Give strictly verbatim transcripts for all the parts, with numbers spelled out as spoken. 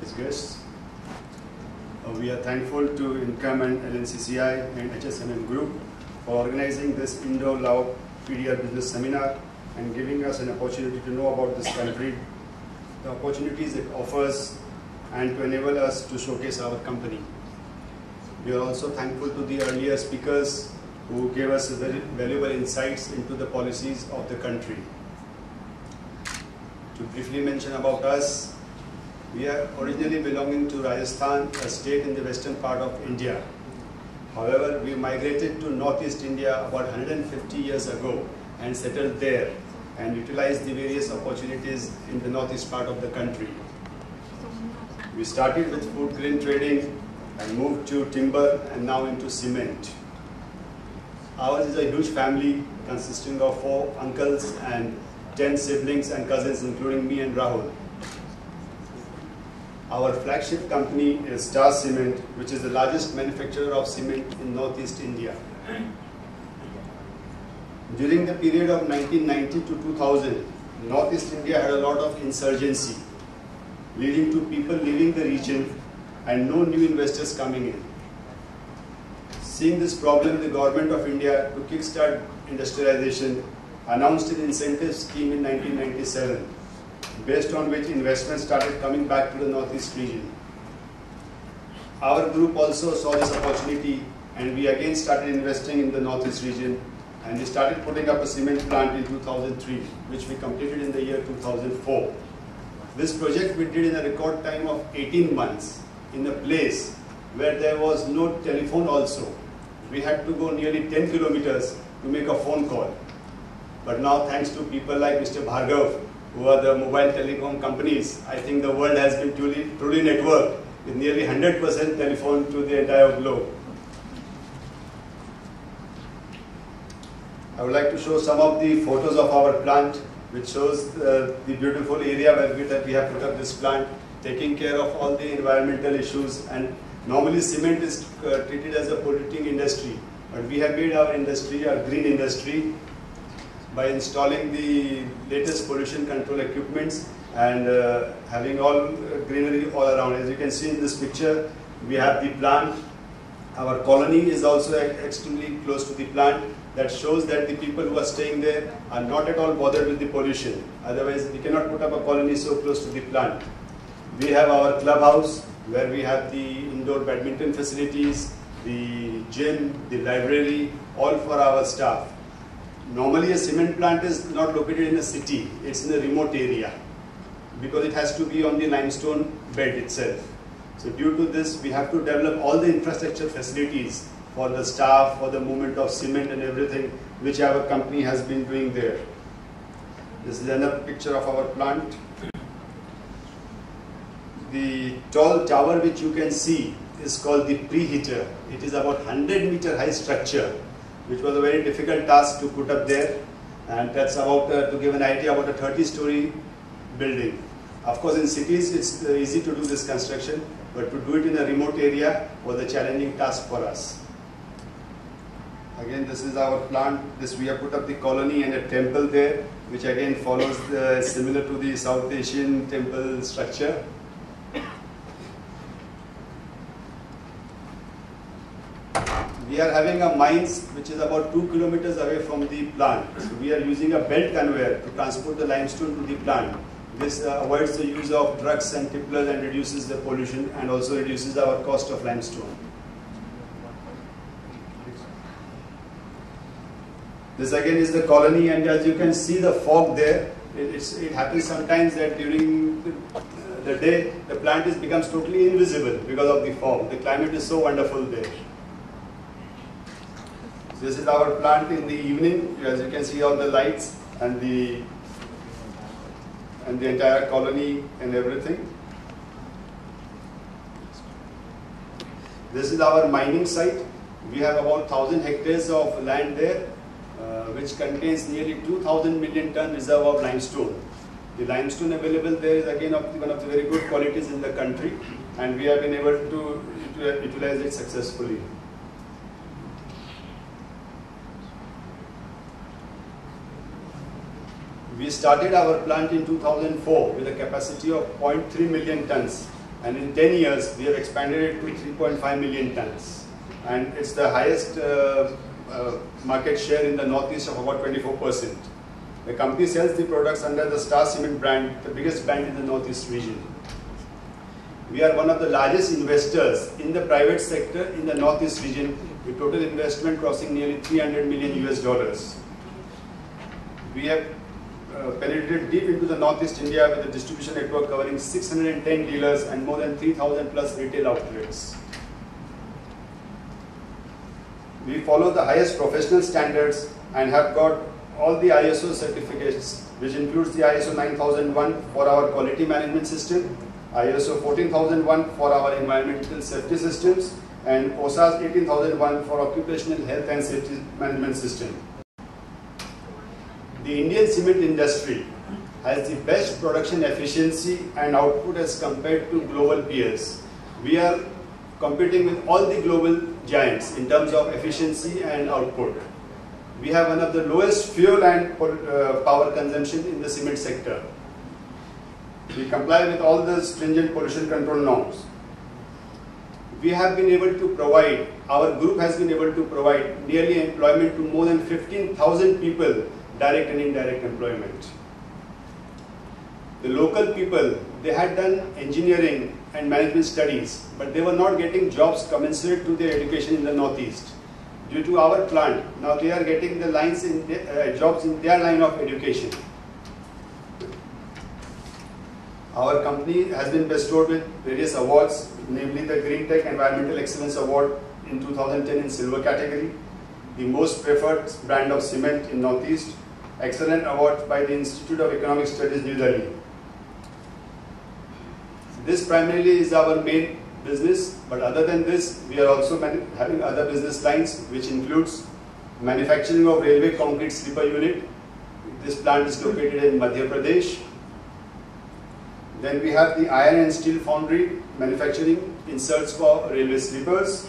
his guests. Uh, we are thankful to Income and L N C C I and H S M M Group for organizing this Indo-Lao P D R business seminar and giving us an opportunity to know about this country, the opportunities it offers, and to enable us to showcase our company. We are also thankful to the earlier speakers who gave us very valuable insights into the policies of the country. To briefly mention about us, we are originally belonging to Rajasthan, a state in the western part of India. However, we migrated to Northeast India about one hundred fifty years ago and settled there and utilized the various opportunities in the northeast part of the country. We started with food grain trading and moved to timber and now into cement. Ours is a huge family consisting of four uncles and ten siblings and cousins, including me and Rahul. Our flagship company is Star Cement, which is the largest manufacturer of cement in Northeast India. During the period of nineteen ninety to two thousand, Northeast India had a lot of insurgency, leading to people leaving the region and no new investors coming in. Seeing this problem, the government of India, to kickstart industrialization, announced an incentive scheme in nineteen ninety-seven, based on which investment started coming back to the Northeast region. Our group also saw this opportunity and we again started investing in the Northeast region, and we started putting up a cement plant in two thousand three, which we completed in the year two thousand four. This project we did in a record time of eighteen months in a place where there was no telephone also. We had to go nearly ten kilometers to make a phone call. But now, thanks to people like Mister Bhargav, who are the mobile telecom companies, I think the world has been truly, truly networked with nearly one hundred percent telephone to the entire globe. I would like to show some of the photos of our plant, which shows uh, the beautiful area where we, that we have put up this plant, taking care of all the environmental issues. And normally cement is uh, treated as a polluting industry, but we have made our industry a green industry by installing the latest pollution control equipments and uh, having all greenery all around. As you can see in this picture, we have the plant. Our colony is also extremely close to the plant. That shows that the people who are staying there are not at all bothered with the pollution. Otherwise, we cannot put up a colony so close to the plant. We have our clubhouse, where we have the indoor badminton facilities, the gym, the library, all for our staff. Normally, a cement plant is not located in a city, it's in a remote area, because it has to be on the limestone bed itself. So due to this, we have to develop all the infrastructure facilities for the staff, for the movement of cement and everything, which our company has been doing there. This is another picture of our plant. The tall tower which you can see is called the preheater. It is about one hundred meter high structure, which was a very difficult task to put up there, and that's about, uh, to give an idea, about a thirty story building. Of course, in cities it's uh, easy to do this construction, but to do it in a remote area was a challenging task for us. Again, this is our plant. This we have put up the colony and a temple there, which again follows the, similar to the South Asian temple structure. We are having a mines which is about two kilometers away from the plant. So we are using a belt conveyor to transport the limestone to the plant. This uh, avoids the use of trucks and tipplers and reduces the pollution, and also reduces our cost of limestone. This again is the colony, and as you can see the fog there, it, it's, it happens sometimes that during the, the day the plant is, becomes totally invisible because of the fog. The climate is so wonderful there. This is our plant in the evening, as you can see all the lights and the, and the entire colony and everything. This is our mining site. We have about one thousand hectares of land there, uh, which contains nearly two thousand million ton reserve of limestone. The limestone available there is again of the, one of the very good qualities in the country, and we have been able to, to utilize it successfully. We started our plant in two thousand four with a capacity of zero point three million tons and in ten years we have expanded it to three point five million tons, and it's the highest uh, uh, market share in the northeast of about twenty-four percent. The company sells the products under the Star Cement brand, the biggest brand in the northeast region. We are one of the largest investors in the private sector in the northeast region, with total investment crossing nearly three hundred million U S dollars. We have uh, penetrated deep into the northeast India with a distribution network covering six hundred ten dealers and more than three thousand plus retail outlets. We follow the highest professional standards and have got all the I S O certificates, which includes the I S O nine thousand one for our quality management system, I S O fourteen thousand one for our environmental safety systems, and O S A S eighteen thousand one for occupational health and safety management system. The Indian cement industry has the best production efficiency and output as compared to global peers. We are competing with all the global giants in terms of efficiency and output. We have one of the lowest fuel and power consumption in the cement sector. We comply with all the stringent pollution control norms. We have been able to provide, our group has been able to provide nearly employment to more than fifteen thousand people, direct and indirect employment. The local people, they had done engineering and management studies, but they were not getting jobs commensurate to their education in the northeast. Due to our plant, now they are getting the lines in the, uh, jobs in their line of education. Our company has been bestowed with various awards, namely the Green Tech Environmental Excellence Award in two thousand ten in silver category, the most preferred brand of cement in Northeast, excellent award by the Institute of Economic Studies, New Delhi. This primarily is our main business, but other than this, we are also having other business lines, which includes manufacturing of railway concrete sleeper unit. This plant is located in Madhya Pradesh. Then we have the iron and steel foundry manufacturing inserts for railway sleepers.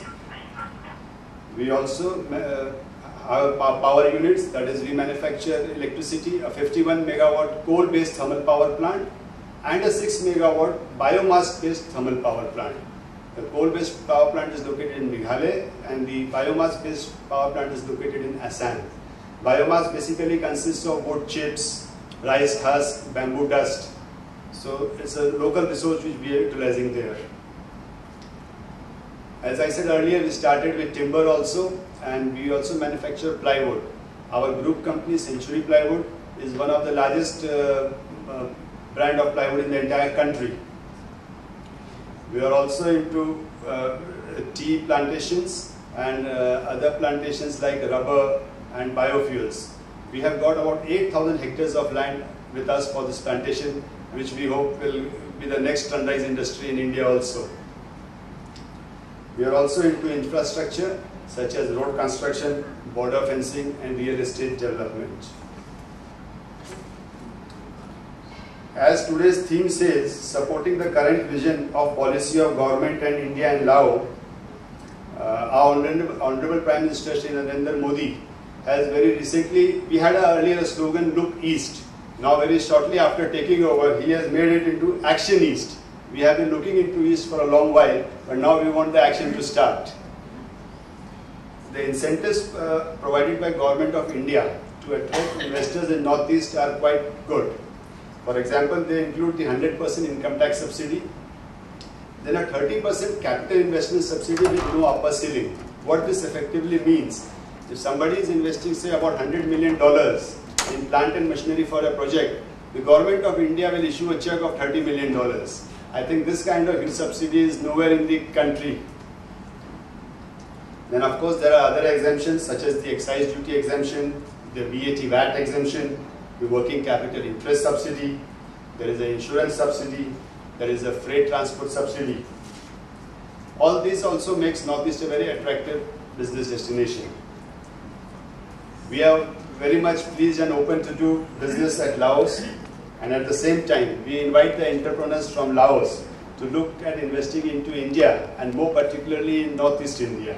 We also have uh, power units, that is, we manufacture electricity, a fifty-one megawatt coal based thermal power plant and a six megawatt biomass based thermal power plant. The coal based power plant is located in Meghalaya and the biomass based power plant is located in Assam. Biomass basically consists of wood chips, rice husk, bamboo dust. So it's a local resource which we are utilizing there. As I said earlier, we started with timber also, and we also manufacture plywood. Our group company Century Plywood is one of the largest uh, uh, brand of plywood in the entire country. We are also into uh, tea plantations and uh, other plantations like rubber and biofuels. We have got about eight thousand hectares of land with us for this plantation, which we hope will be the next sunrise industry in India also. We are also into infrastructure such as road construction, border fencing and real estate development. As today's theme says, supporting the current vision of policy of government and India and Laos, uh, our Honorable, Honorable Prime Minister Shri Narendra Modi has very recently, we had a earlier slogan, Look East. Now very shortly after taking over, he has made it into Action East. We have been looking into East for a long while, but now we want the action to start. The incentives uh, provided by Government of India to attract investors in Northeast are quite good. For example, they include the one hundred percent income tax subsidy, then a thirty percent capital investment subsidy with no upper ceiling. What this effectively means, if somebody is investing say about one hundred million dollars, in plant and machinery for a project, the Government of India will issue a cheque of thirty million dollars. I think this kind of subsidy is nowhere in the country. Then of course there are other exemptions such as the excise duty exemption, the V A T V A T exemption, the working capital interest subsidy, there is an insurance subsidy, there is a freight transport subsidy. All this also makes Northeast a very attractive business destination. We have very much pleased and open to do business at Laos, and at the same time we invite the entrepreneurs from Laos to look at investing into India and more particularly in Northeast India.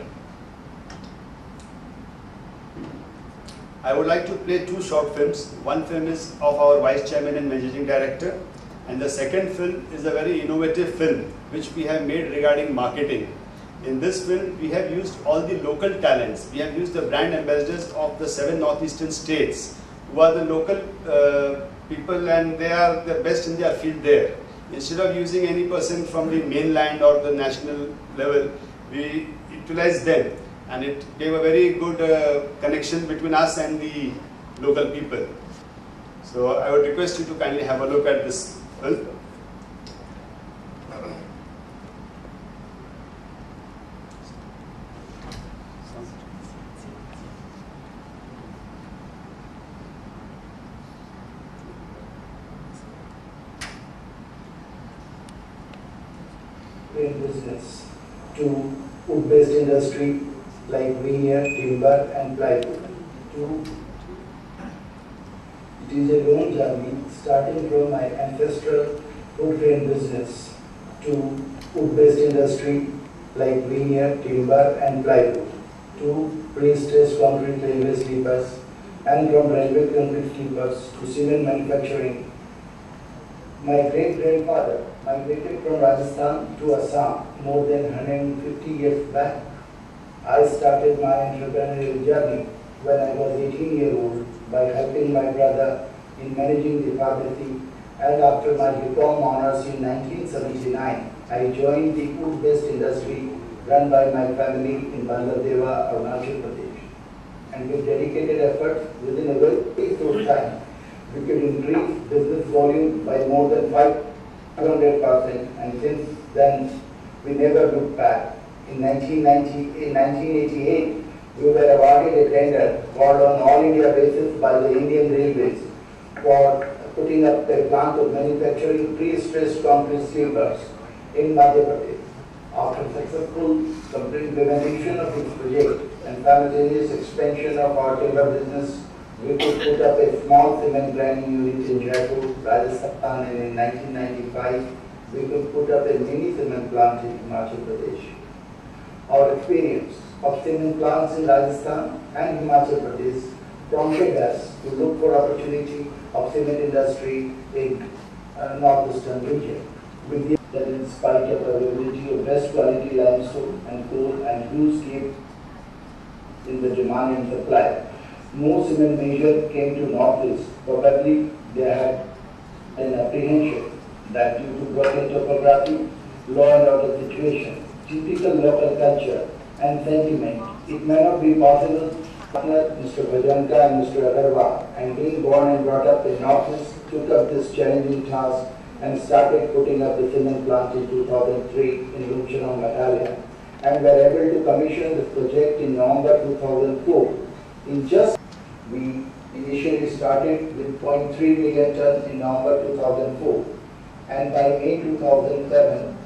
I would like to play two short films. One film is of our Vice Chairman and Managing Director And the second film is a very innovative film which we have made regarding marketing. In this film, we have used all the local talents. We have used the brand ambassadors of the seven northeastern states who are the local uh, people, and they are the best in their field there. Instead of using any person from the mainland or the national level, we utilized them, and it gave a very good uh, connection between us and the local people. So I would request you to kindly have a look at this film. In business to wood-based industry like veneer, timber and plywood. To it is a long journey starting from my ancestral wood frame business to wood-based industry like veneer, timber and plywood. To pre-stressed concrete railway sleepers and from railway concrete sleepers to cement manufacturing. My great-grandfather migrated from Rajasthan to Assam more than one hundred fifty years back. I started my entrepreneurial journey when I was eighteen years old by helping my brother in managing the property, and after my diploma honors in nineteen seventy-nine, I joined the wood-based industry run by my family in Balrampur, Himachal Pradesh. And with dedicated efforts within a very short time, we could increase business volume by more than five hundred percent, and since then we never looked back. In nineteen eighty-eight, we were awarded a tender called on all India basis by the Indian Railways for putting up a plant of manufacturing pre-stressed concrete sleepers in Madhya Pradesh. After successful complete implementation of its project and simultaneous expansion of our timber business, we could put up a small cement grinding unit in Jammu, Rajasthan, and in nineteen ninety-five, we could put up a mini cement plant in Himachal Pradesh. Our experience of cement plants in Rajasthan and Himachal Pradesh prompted us to look for opportunity of cement industry in uh, northeastern region. With the that in spite of availability of best quality limestone and coal and huge gap in the demand and supply, no cement major came to Northeast. Probably they had an apprehension that due to working topography, law and order situation, typical local culture and sentiment, it may not be possible to Mister Bhargav and Mister Agarwal, and being born and brought up in Northeast, took up this challenging task and started putting up the cement plant in two thousand three in Ruchungataia, and were able to commission this project in November two thousand four. In just we initially started with zero point three million tons in November two thousand four, and by May two thousand seven